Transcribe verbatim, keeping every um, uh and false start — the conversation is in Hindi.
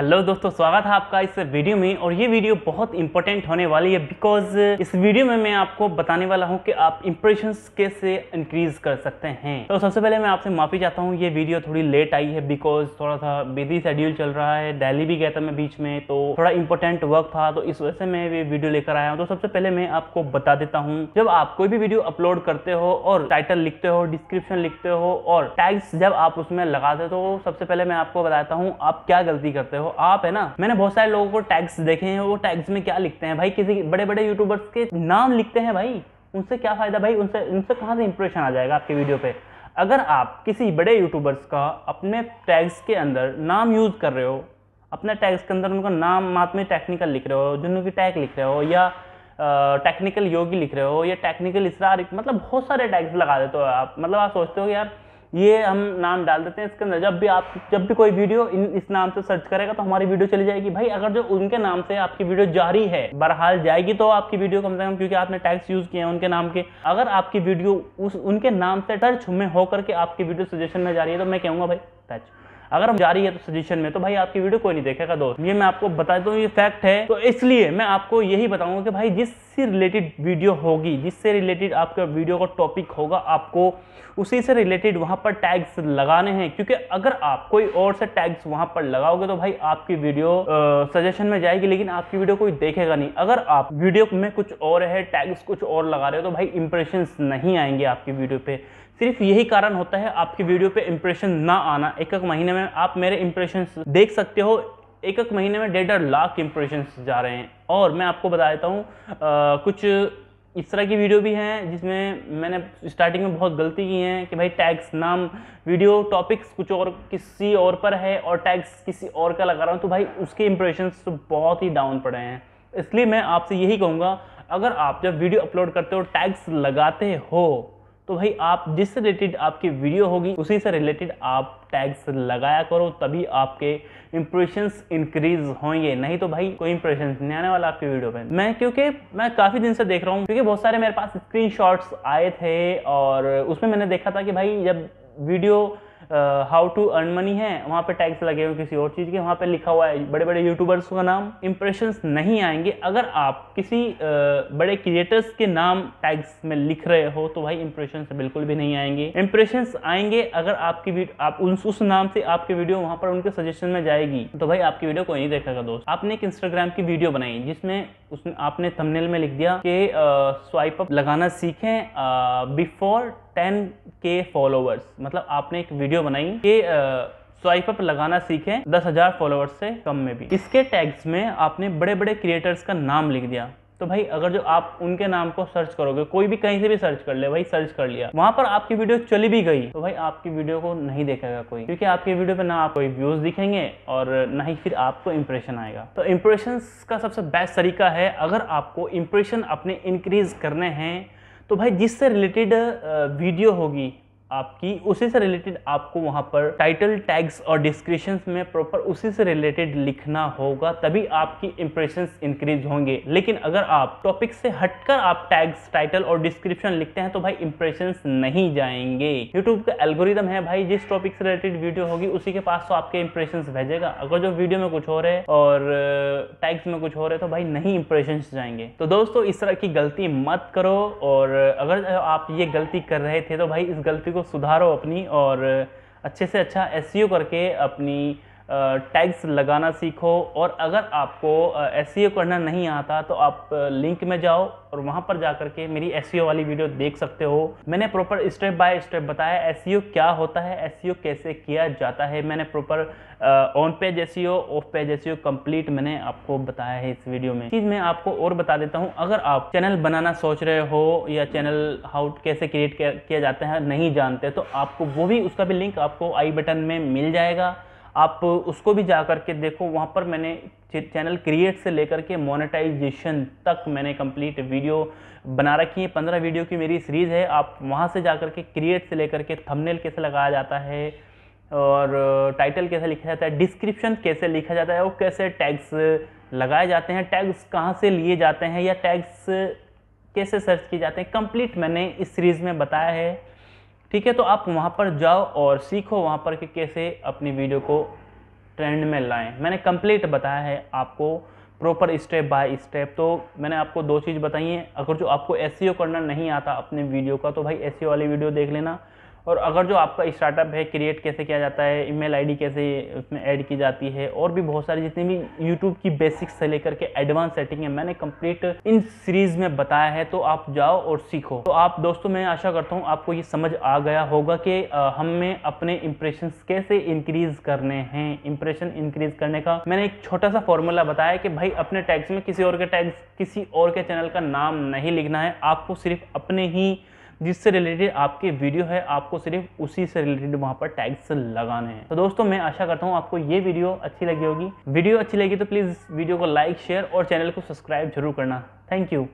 हेलो दोस्तों, स्वागत है आपका इस वीडियो में। और ये वीडियो बहुत इंपॉर्टेंट होने वाली है बिकॉज इस वीडियो में मैं आपको बताने वाला हूँ कि आप इंप्रेशंस कैसे इंक्रीज कर सकते हैं। तो सबसे पहले मैं आपसे माफ़ी चाहता हूँ, ये वीडियो थोड़ी लेट आई है बिकॉज थोड़ा सा बिजी शेड्यूल चल रहा है। दिल्ली भी गया था मैं बीच में, तो थोड़ा इंपॉर्टेंट वर्क था, तो इस वजह से मैं ये वीडियो लेकर आया हूँ। तो सबसे पहले मैं आपको बता देता हूँ, जब आप कोई भी वीडियो अपलोड करते हो और टाइटल लिखते हो, डिस्क्रिप्शन लिखते हो और टैग्स जब आप उसमें लगाते हो, तो सबसे पहले मैं आपको बताता हूँ आप क्या गलती करते हो आप, है ना। मैंने बहुत सारे लोगों को टैग्स देखे हैं, वो टैग्स में क्या लिखते हैं भाई, किसी बड़े बड़े यूट्यूबर्स के नाम लिखते हैं भाई, उनसे क्या फायदा भाई, उनसे उनसे कहाँ से इंप्रेशन आ जाएगा आपके वीडियो पे। अगर आप किसी बड़े यूट्यूबर्स का अपने टैग्स के अंदर नाम यूज कर रहे हो, अपने टैग्स के अंदर उनका नाम मात्र में टेक्निकल लिख रहे हो, जिनकी टैग लिख रहे हो या टेक्निकल योगी लिख रहे हो या टेक्निकल इसरार, मतलब बहुत सारे टैग्स लगा देते हो आप, मतलब आप सोचते हो यार ये हम नाम डाल देते हैं इसके अंदर, जब भी आप जब भी कोई वीडियो इन इस नाम से सर्च करेगा तो हमारी वीडियो चली जाएगी। भाई अगर जो उनके नाम से आपकी वीडियो जारी है, बहरहाल जाएगी तो आपकी वीडियो कम से कम, क्योंकि आपने टैग्स यूज किए हैं उनके नाम के। अगर आपकी वीडियो उस उनके नाम से सर्च में होकर के आपकी वीडियो सजेशन में जा रही है, तो मैं कहूँगा भाई टच अगर हम जारी है तो सजेशन में, तो भाई आपकी वीडियो कोई नहीं देखेगा दोस्त। ये मैं आपको बता दूं, ये फैक्ट है। तो इसलिए मैं आपको यही बताऊंगा कि भाई जिससे रिलेटेड वीडियो होगी, जिससे रिलेटेड आपका वीडियो का टॉपिक होगा, आपको उसी से रिलेटेड वहां पर टैग्स लगाने हैं। क्योंकि अगर आप कोई और से टैग्स वहां पर लगाओगे तो भाई आपकी वीडियो सजेशन में जाएगी, लेकिन आपकी वीडियो कोई देखेगा नहीं। अगर आप वीडियो में कुछ और है, टैग्स कुछ और लगा रहे हो, तो भाई इंप्रेशन नहीं आएंगे आपकी वीडियो पे। सिर्फ यही कारण होता है आपकी वीडियो पे इंप्रेशन ना आना। एक एक महीने में आप मेरे इंप्रेशंस देख सकते हो, एक एक महीने में डेढ़ लाख इंप्रेशंस जा रहे हैं। और मैं आपको बता देता हूँ, कुछ इस तरह की वीडियो भी हैं जिसमें मैंने स्टार्टिंग में बहुत गलती की है कि भाई टैग्स नाम, वीडियो टॉपिक्स कुछ और किसी और पर है और टैग्स किसी और का लगा रहा हूँ, तो भाई उसके इंप्रेशंस तो बहुत ही डाउन पड़े हैं। इसलिए मैं आपसे यही कहूँगा, अगर आप जब वीडियो अपलोड करते हो टैग्स लगाते हो, तो भाई आप जिससे रिलेटेड आपकी वीडियो होगी उसी से रिलेटेड आप टैग्स लगाया करो, तभी आपके इंप्रेशंस इंक्रीज होंगे। नहीं तो भाई कोई इंप्रेशंस नहीं आने वाला आपकी वीडियो पे। मैं क्योंकि मैं काफ़ी दिन से देख रहा हूँ, क्योंकि बहुत सारे मेरे पास स्क्रीनशॉट्स आए थे और उसमें मैंने देखा था कि भाई जब video how to earn money है, वहाँ पे टैग्स लगे हुए किसी और चीज़ के, वहाँ पे लिखा हुआ है बड़े बड़े यूट्यूबर्स का नाम, इंप्रेशंस नहीं आएंगे। अगर आप किसी uh, बड़े क्रिएटर्स के नाम टैग्स में लिख रहे हो तो भाई इंप्रेशंस बिल्कुल भी नहीं आएंगे। इंप्रेशंस आएंगे अगर आपकी आप उस, उस नाम से आपकी वीडियो वहाँ पर उनके सजेशन में जाएगी, तो भाई आपकी वीडियो कोई नहीं देखेगा दोस्त। आपने एक इंस्टाग्राम की वीडियो बनाई जिसमें उसमें आपने थंबनेल में लिख दिया कि स्वाइप अप लगाना सीखें बिफोर टेन के फॉलोवर्स, मतलब आपने एक वीडियो बनाई कि स्वाइप अप लगाना सीखें दस हज़ार फॉलोवर्स से कम में भी। इसके टैग्स में आपने बड़े बड़े क्रिएटर्स का नाम लिख दिया, तो भाई अगर जो आप उनके नाम को सर्च करोगे, कोई भी कहीं से भी सर्च कर ले भाई, सर्च कर लिया, वहां पर आपकी वीडियो चली भी गई, तो भाई आपकी वीडियो को नहीं देखेगा कोई, क्योंकि आपकी वीडियो पे ना आप कोई व्यूज दिखेंगे और ना ही फिर आपको इंप्रेशन आएगा। तो इंप्रेशंस का सबसे बेस्ट तरीका है, अगर आपको इंप्रेशन अपने इंक्रीज करने हैं तो भाई जिससे रिलेटेड वीडियो होगी आपकी, उसी से रिलेटेड आपको वहाँ पर टाइटल, टैग्स और डिस्क्रिप्शन में प्रॉपर उसी से रिलेटेड लिखना होगा, तभी आपकी इंप्रेशंस इंक्रीज होंगे। लेकिन अगर आप टॉपिक से हटकर आप टैग्स, टाइटल और डिस्क्रिप्शन लिखते हैं तो भाई इंप्रेशंस नहीं जाएंगे। यूट्यूब का एल्गोरिदम है भाई, जिस टॉपिक से रिलेटेड वीडियो होगी उसी के पास तो आपके इंप्रेशंस भेजेगा। अगर जो वीडियो में कुछ हो रहा है और टैग्स में कुछ हो रहा है, तो भाई नहीं इंप्रेशंस जाएंगे। तो दोस्तों इस तरह की गलती मत करो, और अगर आप ये गलती कर रहे थे तो भाई इस गलती को सुधारो अपनी, और अच्छे से अच्छा एसईओ करके अपनी टैग्स लगाना सीखो। और अगर आपको एसईओ करना नहीं आता तो आप लिंक में जाओ और वहाँ पर जा करके मेरी एसईओ वाली वीडियो देख सकते हो। मैंने प्रॉपर स्टेप बाय स्टेप बताया एसईओ क्या होता है, एसईओ कैसे किया जाता है। मैंने proper on page SEO, off page SEO complete मैंने आपको बताया है इस वीडियो में। चीज़ मैं आपको और बता देता हूँ, अगर आप चैनल बनाना सोच रहे हो या चैनल हाउ कैसे क्रिएट किया जाता है नहीं जानते, तो आपको वो भी, उसका भी लिंक आपको आई बटन में मिल जाएगा, आप उसको भी जा करके देखो। वहाँ पर मैंने चैनल क्रिएट से लेकर के मोनेटाइजेशन तक मैंने कंप्लीट वीडियो बना रखी है। पंद्रह वीडियो की मेरी सीरीज़ है, आप वहाँ से जा करके क्रिएट से लेकर के थंबनेल कैसे लगाया जाता है और टाइटल कैसे लिखा जाता है, डिस्क्रिप्शन कैसे लिखा जाता है और कैसे टैग्स लगाए जाते हैं, टैग्स कहाँ से लिए जाते हैं या टैग्स कैसे सर्च किए जाते हैं, कंप्लीट मैंने इस सीरीज़ में बताया है। ठीक है, तो आप वहाँ पर जाओ और सीखो वहाँ पर कि कैसे अपनी वीडियो को ट्रेंड में लाएं। मैंने कंप्लीट बताया है आपको प्रॉपर स्टेप बाय स्टेप। तो मैंने आपको दो चीज़ बताई है, अगर जो आपको एसईओ करना नहीं आता अपने वीडियो का तो भाई एसईओ वाली वीडियो देख लेना, और अगर जो आपका स्टार्टअप है क्रिएट कैसे किया जाता है, ईमेल आईडी कैसे उसमें ऐड की जाती है, और भी बहुत सारी जितनी भी यूट्यूब की बेसिक्स से लेकर के एडवांस सेटिंग है, मैंने कंप्लीट इन सीरीज़ में बताया है। तो आप जाओ और सीखो। तो आप दोस्तों, मैं आशा करता हूँ आपको ये समझ आ गया होगा कि हमें अपने इम्प्रेशन कैसे इंक्रीज़ करने हैं। इम्प्रेशन इंक्रीज़ करने का मैंने एक छोटा सा फॉर्मूला बताया कि भाई अपने टैग्स में किसी और के टैग्स, किसी और के चैनल का नाम नहीं लिखना है, आपको सिर्फ अपने ही जिससे रिलेटेड आपके वीडियो है, आपको सिर्फ उसी से रिलेटेड वहाँ पर टैग्स लगाने हैं। तो दोस्तों, मैं आशा करता हूँ आपको ये वीडियो अच्छी लगी होगी। वीडियो अच्छी लगी तो प्लीज़ वीडियो को लाइक, शेयर और चैनल को सब्सक्राइब जरूर करना। Thank you.